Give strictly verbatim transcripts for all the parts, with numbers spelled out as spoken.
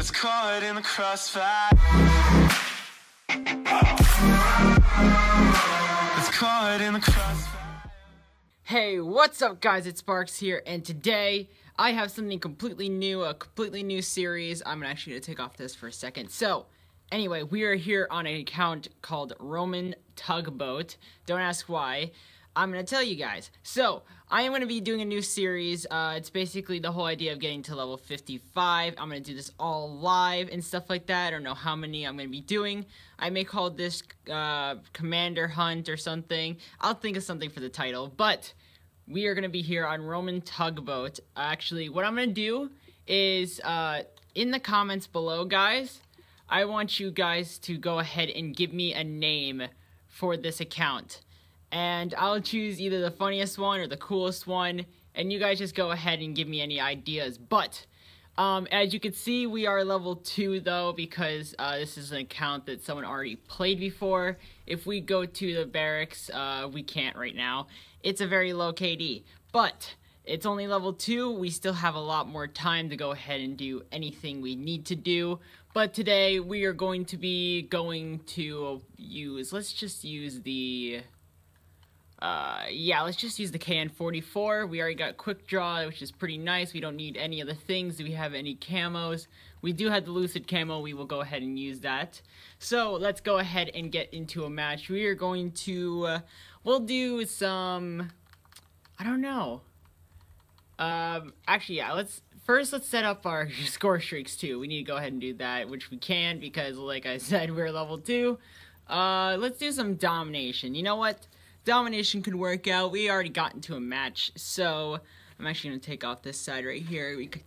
It's caught in the crossfire. It's caught in the crossfire. Hey, what's up guys, it's Sparkz here, and today I have something completely new, a completely new series. I'm actually going to take off this for a second. So, anyway, we are here on an account called Roman Tugboat. Don't ask why. I'm going to tell you guys. So, I am going to be doing a new series. Uh, it's basically the whole idea of getting to level fifty-five. I'm going to do this all live and stuff like that. I don't know how many I'm going to be doing. I may call this uh, Commander Hunt or something. I'll think of something for the title. But, we are going to be here on Roman Tugboat. Actually, what I'm going to do is, uh, in the comments below, guys, I want you guys to go ahead and give me a name for this account. And I'll choose either the funniest one or the coolest one. And you guys just go ahead and give me any ideas. But, um, as you can see, we are level two, though, because uh, this is an account that someone already played before. If we go to the barracks, uh, we can't right now. It's a very low K D. But it's only level two, we still have a lot more time to go ahead and do anything we need to do. But today, we are going to be going to use, let's just use the, uh, yeah, let's just use the K N forty-four. We already got Quick Draw, which is pretty nice. We don't need any of the things. Do we have any camos? We do have the Lucid Camo, we will go ahead and use that. So, let's go ahead and get into a match. We are going to, uh, we'll do some, I don't know. Um, actually, yeah, let's, first let's set up our score streaks, too. We need to go ahead and do that, which we can, because, like I said, we're level two. Uh, let's do some domination. You know what? Domination could work out. We already got into a match, so I'm actually gonna take off this side right here. We could,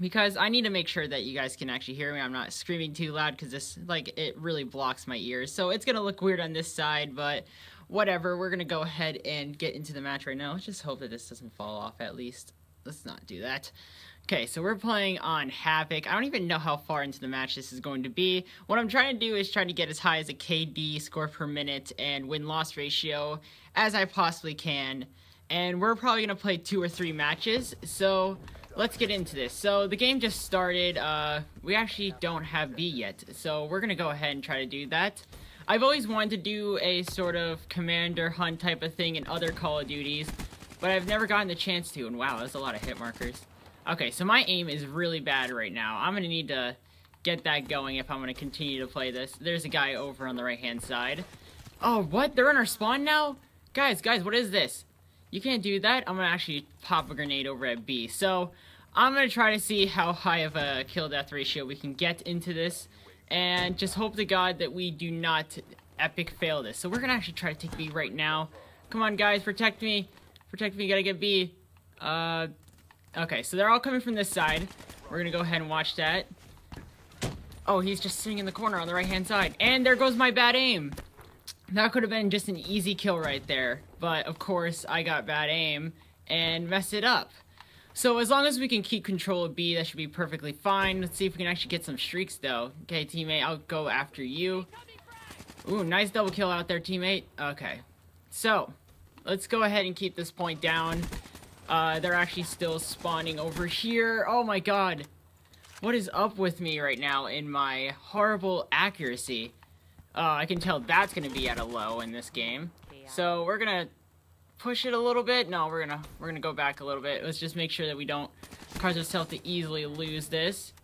because I need to make sure that you guys can actually hear me. I'm not screaming too loud, because this, like, it really blocks my ears. So it's gonna look weird on this side, but whatever. We're gonna go ahead and get into the match right now. Let's just hope that this doesn't fall off, at least. Let's not do that. Okay, so we're playing on Havoc. I don't even know how far into the match this is going to be. What I'm trying to do is try to get as high as a K D, score per minute, and win-loss ratio as I possibly can. And we're probably going to play two or three matches, so let's get into this. So the game just started. Uh, we actually don't have B yet, so we're going to go ahead and try to do that. I've always wanted to do a sort of Commander Hunt type of thing in other Call of Duties, but I've never gotten the chance to, and wow, that's a lot of hit markers. Okay, so my aim is really bad right now. I'm gonna need to get that going if I'm gonna continue to play this. There's a guy over on the right-hand side. Oh, what? They're in our spawn now? Guys, guys, what is this? You can't do that? I'm gonna actually pop a grenade over at B. So, I'm gonna try to see how high of a kill-death ratio we can get into this, and just hope to God that we do not epic fail this. So we're gonna actually try to take B right now. Come on, guys, protect me. Protect me, gotta get B. Uh... Okay, so they're all coming from this side. We're gonna go ahead and watch that. Oh, he's just sitting in the corner on the right-hand side. And there goes my bad aim. That could have been just an easy kill right there. But, of course, I got bad aim and messed it up. So, as long as we can keep control of B, that should be perfectly fine. Let's see if we can actually get some streaks, though. Okay, teammate, I'll go after you. Ooh, nice double kill out there, teammate. Okay. So, let's go ahead and keep this point down. Uh, they're actually still spawning over here. Oh my god. What is up with me right now in my horrible accuracy? Uh, I can tell that's gonna be at a low in this game. So we're gonna push it a little bit. No, we're gonna, we're gonna go back a little bit. Let's just make sure that we don't cause ourselves to easily lose this.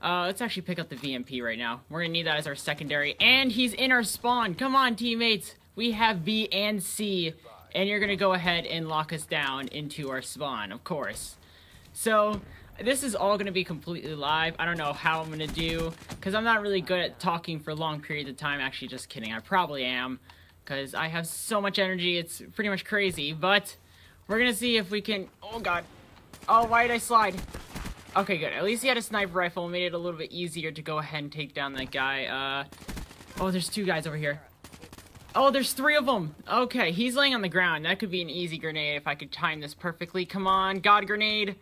Uh, let's actually pick up the V M P right now. We're gonna need that as our secondary. And he's in our spawn! Come on, teammates! We have B and C. And you're going to go ahead and lock us down into our spawn, of course. So, this is all going to be completely live. I don't know how I'm going to do, because I'm not really good at talking for long periods of time. Actually, just kidding. I probably am, because I have so much energy. It's pretty much crazy, but we're going to see if we can... Oh, God. Oh, why did I slide? Okay, good. At least he had a sniper rifle and made it a little bit easier to go ahead and take down that guy. Uh, oh, there's two guys over here. Oh, there's three of them! Okay, he's laying on the ground. That could be an easy grenade if I could time this perfectly. Come on, God grenade!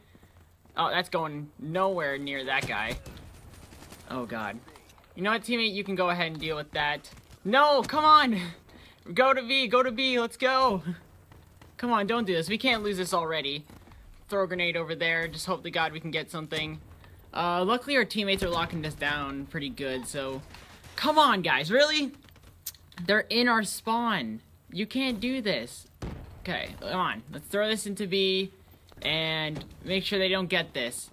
Oh, that's going nowhere near that guy. Oh, God. You know what, teammate? You can go ahead and deal with that. No, come on! Go to B, go to B, let's go! Come on, don't do this. We can't lose this already. Throw a grenade over there. Just hope to God we can get something. Uh, luckily our teammates are locking us down pretty good, so... Come on, guys, really? They're in our spawn. You can't do this. Okay, come on. Let's throw this into B and make sure they don't get this.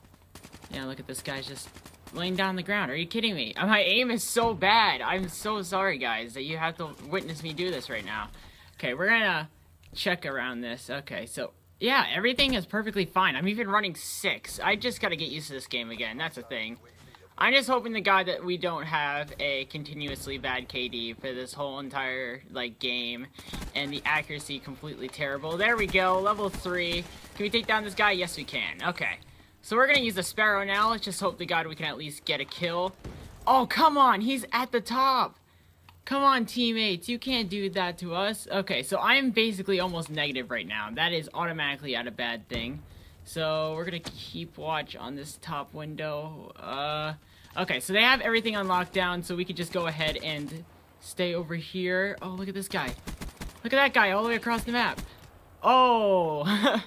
Yeah, look at this guy's just laying down on the ground. Are you kidding me? My aim is so bad. I'm so sorry, guys, that you have to witness me do this right now. Okay, we're gonna check around this. Okay, so... Yeah, everything is perfectly fine. I'm even running six. I just gotta get used to this game again. That's a thing. I'm just hoping to God that we don't have a continuously bad K D for this whole entire, like, game. And the accuracy completely terrible. There we go. Level three. Can we take down this guy? Yes, we can. Okay. So we're gonna use the Sparrow now. Let's just hope to God we can at least get a kill. Oh, come on. He's at the top. Come on, teammates, you can't do that to us. Okay, so I'm basically almost negative right now. That is automatically not a bad thing. So we're gonna keep watch on this top window. Uh, okay, so they have everything on lockdown, so we could just go ahead and stay over here. Oh, look at this guy. Look at that guy all the way across the map. Oh,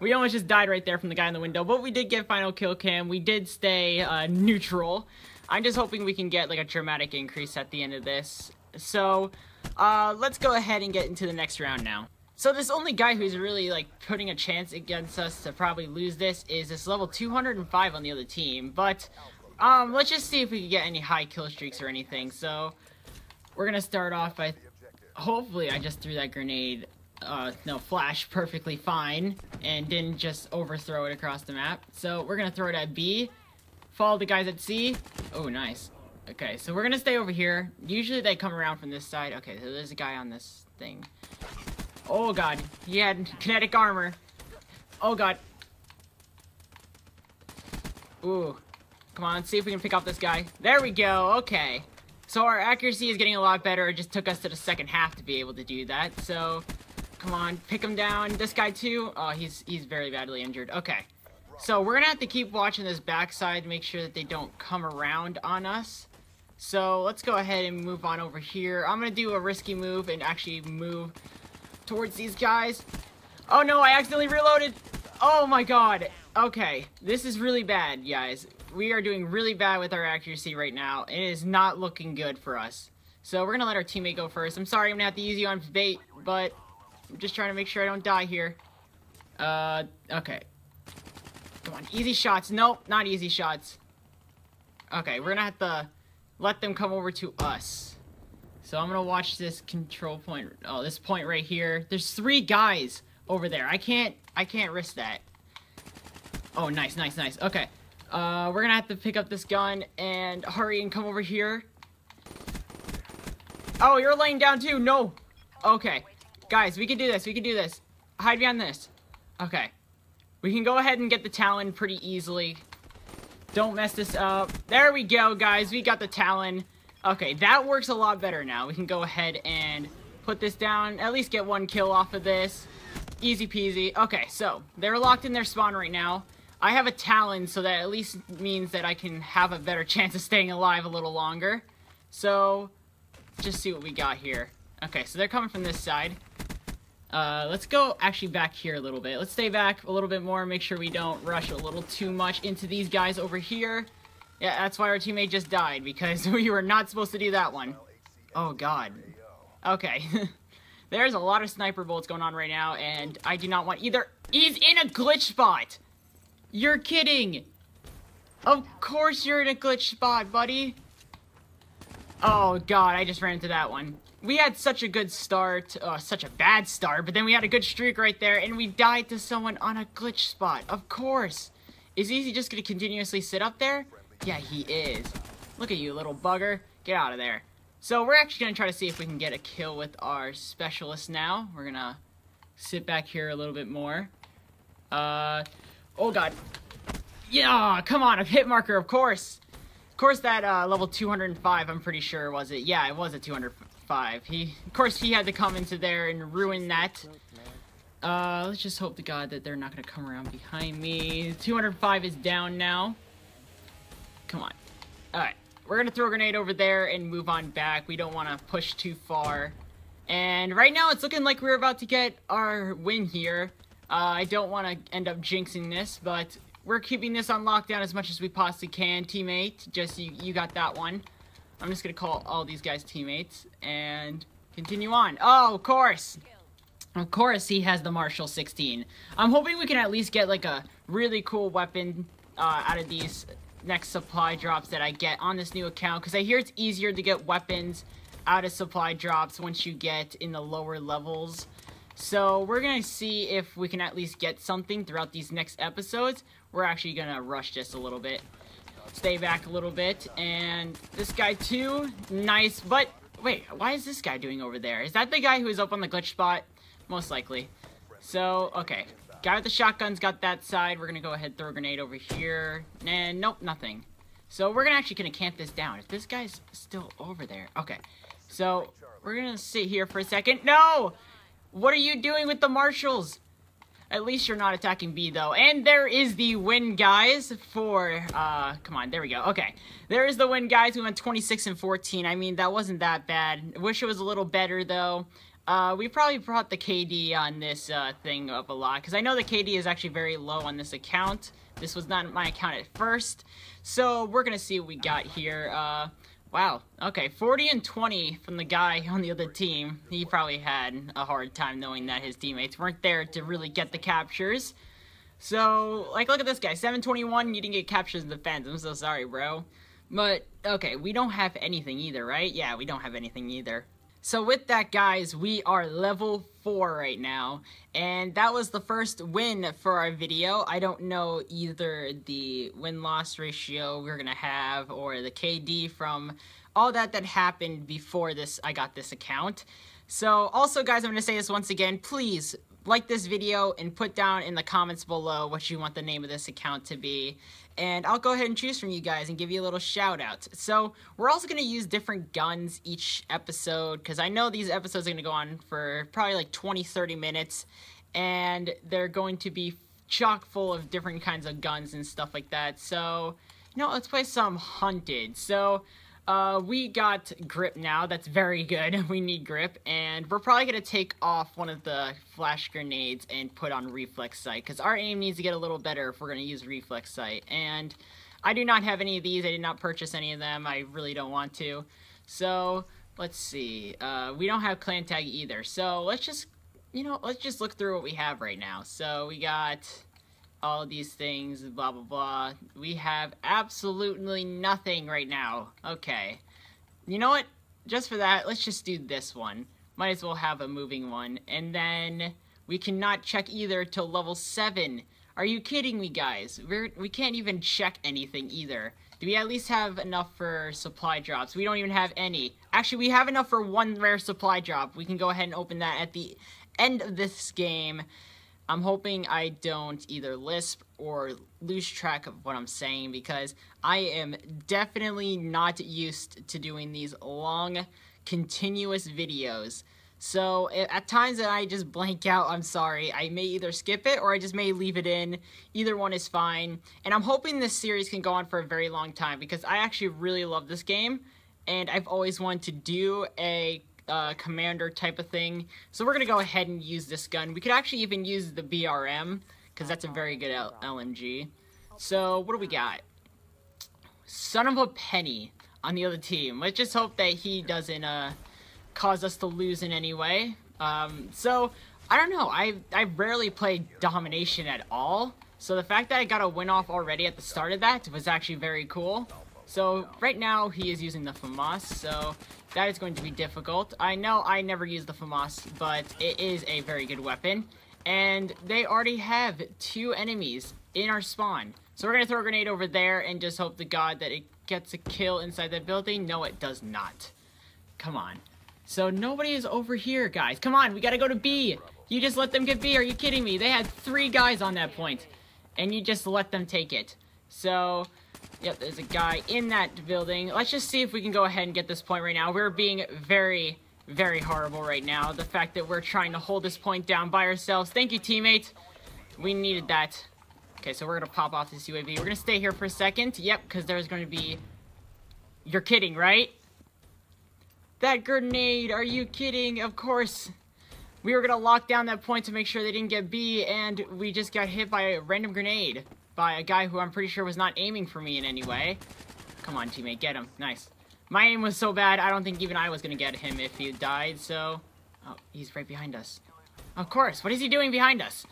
we almost just died right there from the guy in the window, but we did get final kill cam. We did stay uh, neutral. I'm just hoping we can get like a dramatic increase at the end of this. So, uh, let's go ahead and get into the next round now. So this only guy who's really, like, putting a chance against us to probably lose this is this level two hundred five on the other team, but, um, let's just see if we can get any high kill streaks or anything. So, we're gonna start off by, hopefully I just threw that grenade, uh, no, flash perfectly fine, and didn't just overthrow it across the map. So, we're gonna throw it at B, follow the guys at C. Oh, nice. Okay, so we're gonna stay over here. Usually they come around from this side. Okay, so there's a guy on this thing. Oh god, he had kinetic armor. Oh god. Ooh. Come on, let's see if we can pick up this guy. There we go, okay. So our accuracy is getting a lot better. It just took us to the second half to be able to do that. So, come on, pick him down. This guy too. Oh, he's, he's very badly injured. Okay. So we're gonna have to keep watching this backside to make sure that they don't come around on us. So let's go ahead and move on over here. I'm gonna do a risky move and actually move towards these guys. Oh no, I accidentally reloaded. Oh my god. Okay, this is really bad, guys. We are doing really bad with our accuracy right now. It is not looking good for us. So we're gonna let our teammate go first. I'm sorry I'm gonna have to use you on bait, but I'm just trying to make sure I don't die here. Uh, okay. Come on, easy shots. Nope, not easy shots. Okay, we're gonna have to let them come over to us. So I'm gonna watch this control point. Oh, this point right here. There's three guys over there. I can't, I can't risk that. Oh, nice, nice, nice. Okay, uh, we're gonna have to pick up this gun and hurry and come over here. Oh, you're laying down too. No. Okay, guys, we can do this. We can do this. Hide behind this. Okay. We can go ahead and get the Talon pretty easily. Don't mess this up. There we go, guys. We got the Talon. Okay, that works a lot better now. We can go ahead and put this down. At least get one kill off of this. Easy peasy. Okay, so they're locked in their spawn right now. I have a Talon, so that at least means that I can have a better chance of staying alive a little longer. So, just see what we got here. Okay, so they're coming from this side. Uh, let's go actually back here a little bit. Let's stay back a little bit more, make sure we don't rush a little too much into these guys over here. Yeah, that's why our teammate just died, because we were not supposed to do that one. Oh, God. Okay. There's a lot of sniper bullets going on right now, and I do not want either. He's in a glitch spot! You're kidding! Of course you're in a glitch spot, buddy! Oh, God, I just ran into that one. We had such a good start, uh, such a bad start, but then we had a good streak right there, and we died to someone on a glitch spot. Of course. Is he just going to continuously sit up there? Yeah, he is. Look at you, little bugger. Get out of there. So we're actually going to try to see if we can get a kill with our specialist now. We're going to sit back here a little bit more. Uh, oh, God. Yeah, come on, a hit marker, of course. Of course, that uh, level two hundred five, I'm pretty sure, was it? Yeah, it was a two hundred five. He, of course, he had to come into there and ruin that. Uh, let's just hope to God that they're not going to come around behind me. two hundred five is down now. Come on. Alright. We're going to throw a grenade over there and move on back. We don't want to push too far. And right now, it's looking like we're about to get our win here. Uh, I don't want to end up jinxing this, but We're keeping this on lockdown as much as we possibly can, teammate. Just, you, you got that one. I'm just going to call all these guys teammates and continue on. Oh, of course. Of course he has the Marshall sixteen. I'm hoping we can at least get, like, a really cool weapon uh, out of these next supply drops that I get on this new account. Because I hear it's easier to get weapons out of supply drops once you get in the lower levels. So we're going to see if we can at least get something throughout these next episodes. We're actually going to rush this a little bit. Stay back a little bit. And this guy too. Nice. But wait, why is this guy doing over there? Is that the guy who is up on the glitch spot? Most likely. So, okay. Guy with the shotgun's got that side. We're going to go ahead and throw a grenade over here. And nope, nothing. So we're gonna actually going to camp this down. If this guy's still over there. Okay. So we're going to sit here for a second. No! What are you doing with the marshals? At least you're not attacking B, though. And there is the win, guys, for... Uh, come on, there we go. Okay. There is the win, guys. We went twenty-six and fourteen. I mean, that wasn't that bad. Wish it was a little better, though. Uh, we probably brought the K D on this uh, thing up a lot. Because I know the K D is actually very low on this account. This was not my account at first. So we're going to see what we got here. Uh... Wow, okay, forty and twenty from the guy on the other team. He probably had a hard time knowing that his teammates weren't there to really get the captures. So, like, look at this guy, seven twenty-one, you didn't get captures in the fence. I'm so sorry, bro. But, okay, we don't have anything either, right? Yeah, we don't have anything either. So with that, guys, we are level four right now. And that was the first win for our video. I don't know either the win-loss ratio we're going to have or the K D from all that that happened before this. I got this account. So also, guys, I'm going to say this once again. Please like this video and put down in the comments below what you want the name of this account to be. And I'll go ahead and choose from you guys and give you a little shout out. So we're also going to use different guns each episode because I know these episodes are going to go on for probably like twenty, thirty minutes. And they're going to be chock full of different kinds of guns and stuff like that. So, you know, let's play some Hunted. So uh, we got grip now. That's very good. We need grip. And we're probably going to take off one of the flash grenades and put on reflex sight. Because our aim needs to get a little better if we're going to use reflex sight. And I do not have any of these. I did not purchase any of them. I really don't want to. So let's see. Uh, we don't have clan tag either. So let's just... You know, let's just look through what we have right now. So we got all these things, blah, blah, blah. We have absolutely nothing right now. Okay. You know what? Just for that, let's just do this one. Might as well have a moving one. And then we cannot check either till level seven. Are you kidding me, guys? We're, we can't even check anything either. Do we at least have enough for supply drops? We don't even have any. Actually, we have enough for one rare supply drop. We can go ahead and open that at the end of this game. I'm hoping I don't either lisp or lose track of what I'm saying because I am definitely not used to doing these long, continuous videos. So at times that I just blank out, I'm sorry. I may either skip it or I just may leave it in. Either one is fine. And I'm hoping this series can go on for a very long time because I actually really love this game and I've always wanted to do a Uh, commander type of thing. So we're gonna go ahead and use this gun. We could actually even use the B R M because that's a very good L M G. So what do we got? Son of a penny on the other team. Let's just hope that he doesn't uh, cause us to lose in any way. Um, so I don't know. I I rarely play domination at all. So the fact that I got a win off already at the start of that was actually very cool. So right now he is using the FAMAS. So that is going to be difficult. I know I never use the FAMAS, but it is a very good weapon. And they already have two enemies in our spawn. So we're going to throw a grenade over there and just hope to God that it gets a kill inside that building. No, it does not. Come on. So nobody is over here, guys. Come on, we got to go to B. You just let them get B. Are you kidding me? They had three guys on that point, and you just let them take it. So... Yep, there's a guy in that building. Let's just see if we can go ahead and get this point right now. We're being very, very horrible right now. The fact that we're trying to hold this point down by ourselves. Thank you, teammate. We needed that. Okay, so we're going to pop off this U A V. We're going to stay here for a second. Yep, because there's going to be... You're kidding, right? That grenade, are you kidding? Of course. We were going to lock down that point to make sure they didn't get B, and we just got hit by a random grenade. by a guy who I'm pretty sure was not aiming for me in any way. Come on, teammate, get him. Nice. My aim was so bad, I don't think even I was gonna get him if he died, so... Oh, he's right behind us. Of course, what is he doing behind us?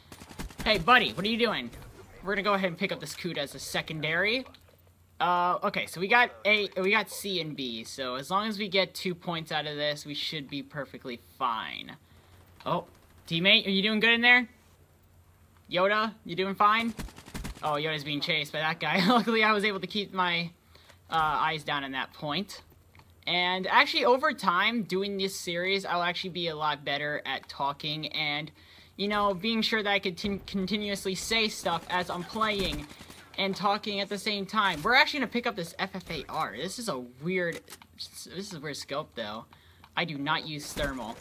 Hey, buddy, what are you doing? We're gonna go ahead and pick up this Coot as a secondary. Uh, okay, so we got A, we got C and B, so as long as we get two points out of this, we should be perfectly fine. Oh, teammate, are you doing good in there? Yoda, you doing fine? Oh, Yoda's being chased by that guy. Luckily, I was able to keep my uh, eyes down on that point. And actually, over time, doing this series, I'll actually be a lot better at talking and, you know, being sure that I could t continuously say stuff as I'm playing and talking at the same time. We're actually going to pick up this F F A R. This is a weird... This is a weird scope, though. I do not use thermal.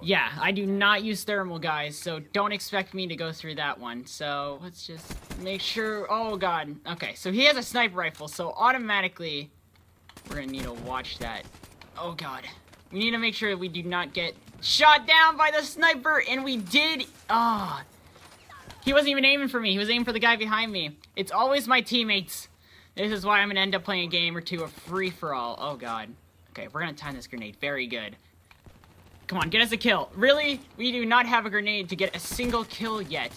Yeah, I do not use thermal, guys, so don't expect me to go through that one. So, let's just make sure... Oh, God. Okay, so he has a sniper rifle, so automatically... We're gonna need to watch that. Oh, God. We need to make sure we do not get shot down by the sniper, and we did... Ah. Oh. He wasn't even aiming for me. He was aiming for the guy behind me. It's always my teammates. This is why I'm gonna end up playing a game or two of free-for-all. Oh, God. Okay, we're gonna time this grenade. Very good. Come on, get us a kill. Really? We do not have a grenade to get a single kill yet.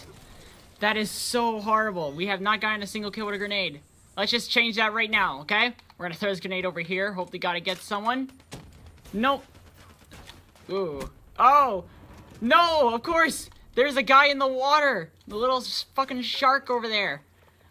That is so horrible. We have not gotten a single kill with a grenade. Let's just change that right now, okay? We're gonna throw this grenade over here. Hopefully gotta get someone. Nope. Ooh. Oh! No, of course! There's a guy in the water! The little fucking shark over there.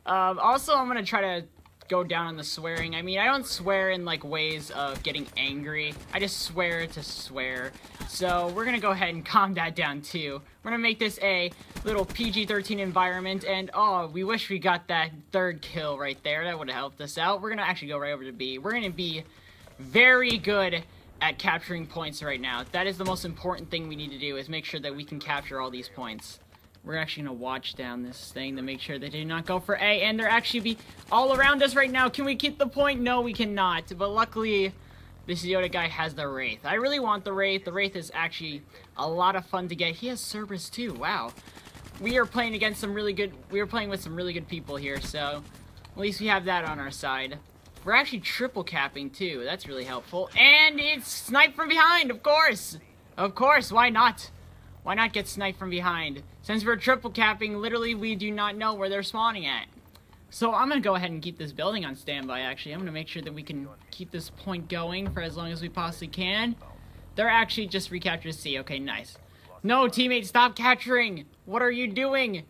Um, also, I'm gonna try to go down on the swearing. I mean, I don't swear in, like, ways of getting angry. I just swear to swear. So, we're gonna go ahead and calm that down, too. We're gonna make this a little P G thirteen environment, and, oh, we wish we got that third kill right there. That would've helped us out. We're gonna actually go right over to B. We're gonna be very good at capturing points right now. That is the most important thing we need to do, is make sure that we can capture all these points. We're actually going to watch down this thing to make sure they do not go for A, and they're actually be all around us right now. Can we keep the point? No, we cannot. But luckily, this Yoda guy has the Wraith. I really want the Wraith. The Wraith is actually a lot of fun to get. He has Cerberus too. Wow. We are playing against some really good... We are playing with some really good people here, so... At least we have that on our side. We're actually triple capping too. That's really helpful. And it's sniped from behind, of course! Of course, why not? Why not get sniped from behind? Since we're triple capping, literally we do not know where they're spawning at. So I'm going to go ahead and keep this building on standby, actually. I'm going to make sure that we can keep this point going for as long as we possibly can. They're actually just recaptured C. Okay, nice. No, teammate, stop capturing! What are you doing?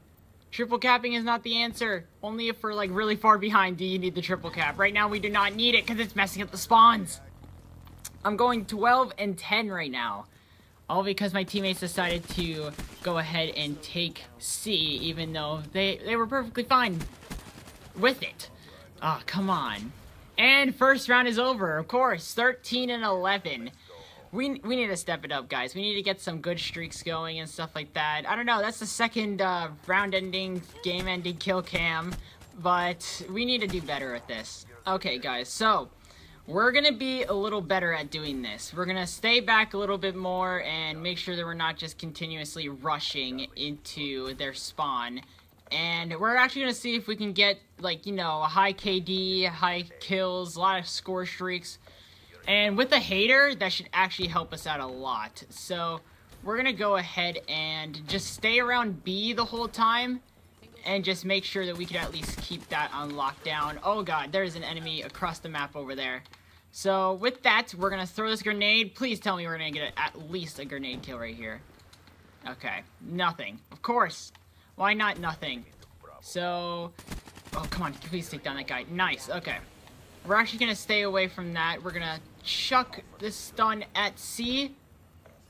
Triple capping is not the answer. Only if we're, like, really far behind do you need the triple cap. Right now we do not need it because it's messing up the spawns. I'm going twelve and ten right now. All because my teammates decided to go ahead and take C, even though they, they were perfectly fine with it. Ah, oh, come on. And first round is over, of course. thirteen and eleven. We, we need to step it up, guys. We need to get some good streaks going and stuff like that. I don't know, that's the second uh, round-ending, game-ending kill cam. But we need to do better at this. Okay, guys, so... We're going to be a little better at doing this. We're going to stay back a little bit more and make sure that we're not just continuously rushing into their spawn. And we're actually going to see if we can get, like, you know, a high K D, high kills, a lot of score streaks. And with a hater, that should actually help us out a lot. So we're going to go ahead and just stay around B the whole time. And just make sure that we can at least keep that on lockdown. Oh, God, there is an enemy across the map over there. So, with that, we're going to throw this grenade. Please tell me we're going to get a, at least a grenade kill right here. Okay. Nothing. Of course. Why not nothing? So... Oh, come on. Please take down that guy. Nice. Okay. We're actually going to stay away from that. We're going to chuck this stun at C.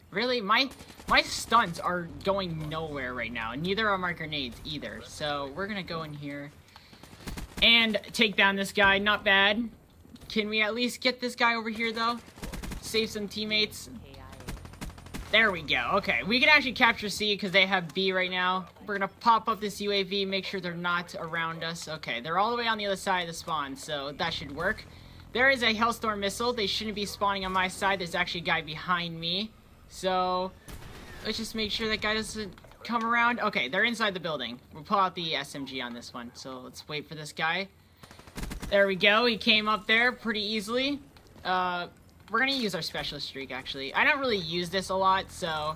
Really? My my stunts are going nowhere right now. Neither are my grenades either. So we're going to go in here and take down this guy. Not bad. Can we at least get this guy over here, though? Save some teammates. There we go. Okay, we can actually capture C because they have B right now. We're going to pop up this U A V, make sure they're not around us. Okay, they're all the way on the other side of the spawn, so that should work. There is a Hellstorm missile. They shouldn't be spawning on my side. There's actually a guy behind me. So, let's just make sure that guy doesn't come around. Okay, they're inside the building. We'll pull out the S M G on this one. So let's wait for this guy. There we go. He came up there pretty easily. Uh, we're going to use our specialist streak, actually. I don't really use this a lot, so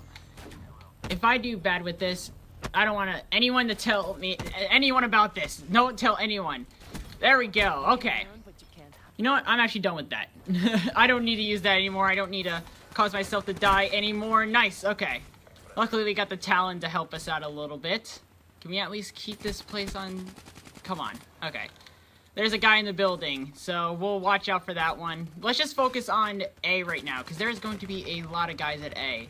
if I do bad with this, I don't want to anyone to tell me anyone about this. No one tell anyone. There we go. Okay. You know what? I'm actually done with that. I don't need to use that anymore. I don't need to cause myself to die anymore. Nice. Okay. Luckily, we got the Talon to help us out a little bit. Can we at least keep this place on? Come on. Okay. There's a guy in the building, so we'll watch out for that one. Let's just focus on A right now, because there's going to be a lot of guys at A.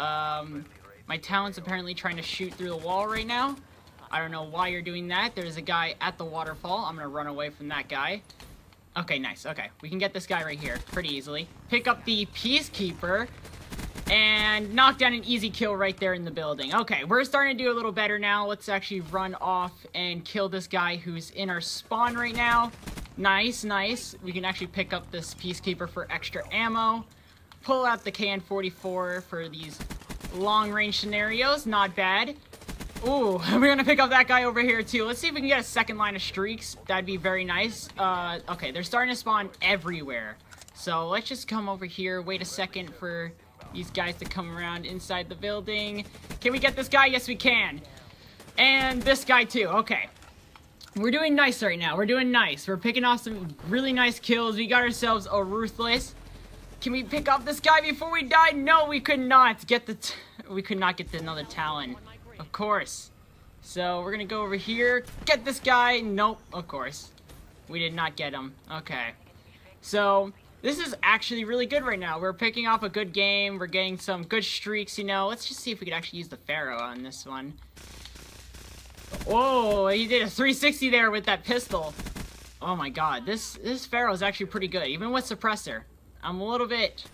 Um, my Talon's apparently trying to shoot through the wall right now. I don't know why you're doing that. There's a guy at the waterfall. I'm going to run away from that guy. Okay, nice. Okay, we can get this guy right here pretty easily. Pick up the Peacekeeper and knock down an easy kill right there in the building. Okay, we're starting to do a little better now. Let's actually run off and kill this guy who's in our spawn right now. Nice, nice. We can actually pick up this Peacekeeper for extra ammo. Pull out the K N forty-four for these long-range scenarios. Not bad. Ooh, we're gonna pick up that guy over here too. Let's see if we can get a second line of streaks. That'd be very nice. Uh, okay, they're starting to spawn everywhere. So let's just come over here, wait a second for these guys to come around inside the building. Can we get this guy? Yes, we can. And this guy too. Okay. We're doing nice right now. We're doing nice. We're picking off some really nice kills. We got ourselves a Ruthless. Can we pick up this guy before we die? No, we could not get the t we could not get another Talon. Of course. So we're gonna go over here, get this guy. Nope, of course. We did not get him. Okay. So this is actually really good right now. We're picking off a good game. We're getting some good streaks, you know. Let's just see if we could actually use the Pharaoh on this one. Whoa, he did a three sixty there with that pistol. Oh my god, this this Pharaoh is actually pretty good, even with suppressor. I'm a little bit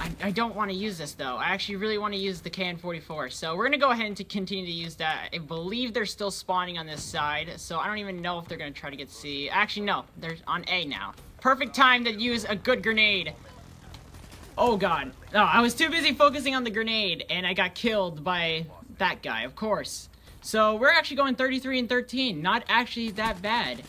I, I don't want to use this, though. I actually really want to use the K N forty-four. So we're going to go ahead and to continue to use that. I believe they're still spawning on this side. So I don't even know if they're going to try to get C. Actually, no. They're on A now. Perfect time to use a good grenade. Oh, God. No, oh, I was too busy focusing on the grenade. And I got killed by that guy, of course. So we're actually going thirty-three and thirteen. Not actually that bad.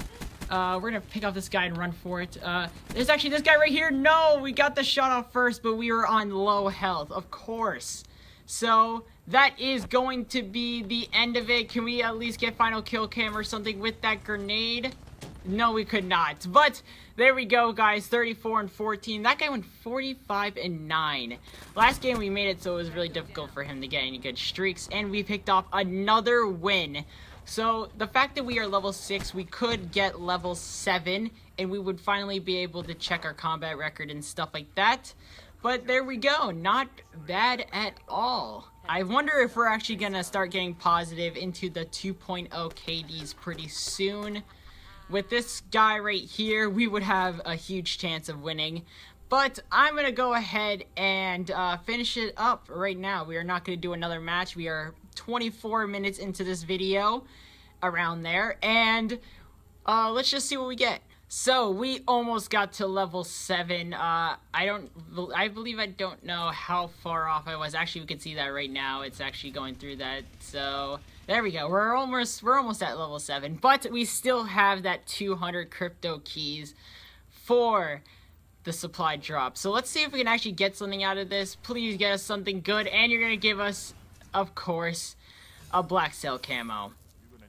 Uh, we're gonna pick up this guy and run for it. Uh, there's actually this guy right here. No, we got the shot off first, but we were on low health, of course. So that is going to be the end of it. Can we at least get final kill cam or something with that grenade? No, we could not. But there we go, guys. thirty-four and fourteen. That guy went forty-five and nine. Last game we made it, so it was really difficult for him to get any good streaks, and we picked off another win. So, the fact that we are level six, we could get level seven, and we would finally be able to check our combat record and stuff like that. But there we go, not bad at all. I wonder if we're actually going to start getting positive into the two point oh K Ds pretty soon. With this guy right here, we would have a huge chance of winning. But I'm going to go ahead and uh, finish it up right now. We are not going to do another match. We are twenty-four minutes into this video, around there, and uh, let's just see what we get. So we almost got to level seven. Uh, I don't, I believe I don't know how far off I was. Actually, we can see that right now. It's actually going through that. So there we go. We're almost, we're almost at level seven, but we still have that two hundred crypto keys for the supply drop. So let's see if we can actually get something out of this. Please get us something good, and you're gonna give us, of course, a black cell camo.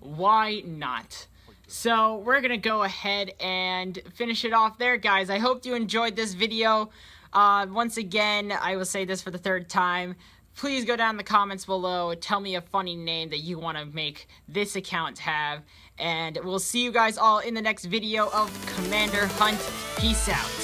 Why not? So we're gonna go ahead and finish it off there, guys. I hope you enjoyed this video. Uh, once again, I will say this for the third time. Please go down in the comments below. Tell me a funny name that you want to make this account have. And we'll see you guys all in the next video of Commander Hunt. Peace out.